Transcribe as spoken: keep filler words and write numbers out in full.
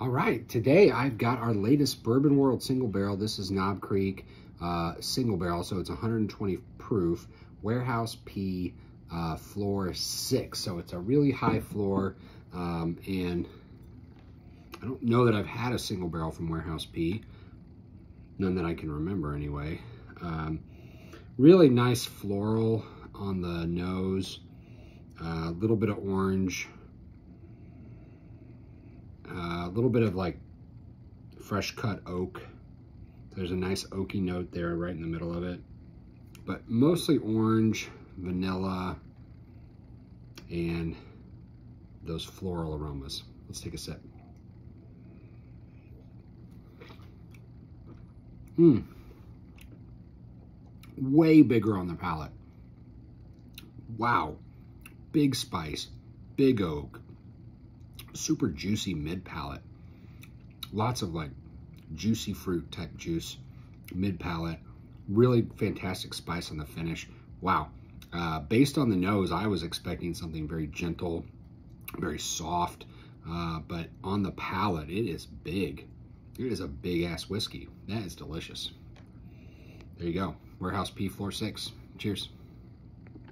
All right, today I've got our latest Bourbon World single barrel. This is Knob Creek uh, single barrel, so it's one hundred twenty proof, Warehouse P, uh, floor six. So it's a really high floor, um, and I don't know that I've had a single barrel from Warehouse P, none that I can remember anyway. Um, really nice floral on the nose, a uh, little bit of orange, Uh, a little bit of like fresh cut oak. There's a nice oaky note there right in the middle of it, but mostly orange, vanilla, and those floral aromas. Let's take a sip. Mmm. Way bigger on the palate. Wow. Big spice, big oak. Super juicy mid palate. Lots of like juicy fruit type juice, mid palate. Really fantastic spice on the finish. Wow. Uh, based on the nose, I was expecting something very gentle, very soft, uh, but on the palate, it is big. It is a big ass whiskey. That is delicious. There you go. Warehouse P, floor six. Cheers.